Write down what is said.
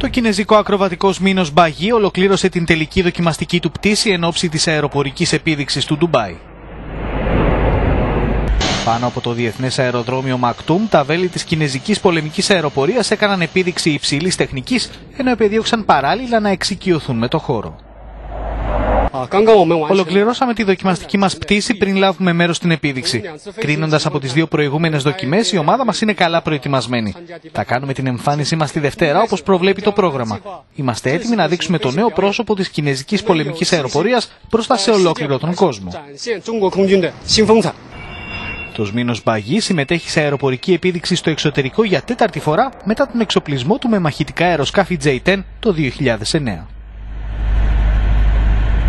Το κινέζικο ακροβατικό μήνος Μπαγί ολοκλήρωσε την τελική δοκιμαστική του πτήση εν ώψη της αεροπορικής επίδειξης του Ντουμπάι. Πάνω από το διεθνές αεροδρόμιο Μακτούμ, τα βέλη της κινέζικης πολεμικής αεροπορίας έκαναν επίδειξη υψηλής τεχνικής, ενώ επεδίωξαν παράλληλα να εξοικειωθούν με το χώρο. Ολοκληρώσαμε τη δοκιμαστική μας πτήση πριν λάβουμε μέρος στην επίδειξη. Κρίνοντας από τις δύο προηγούμενες δοκιμές, η ομάδα μας είναι καλά προετοιμασμένη. Θα κάνουμε την εμφάνισή μας τη Δευτέρα, όπως προβλέπει το πρόγραμμα. Είμαστε έτοιμοι να δείξουμε το νέο πρόσωπο της κινέζικης πολεμικής αεροπορίας μπροστά σε ολόκληρο τον κόσμο. Το σμήνος Μπαγί συμμετέχει σε αεροπορική επίδειξη στο εξωτερικό για τέταρτη φορά μετά τον εξοπλισμό του με μαχητικά αεροσκάφη J10 το 2009.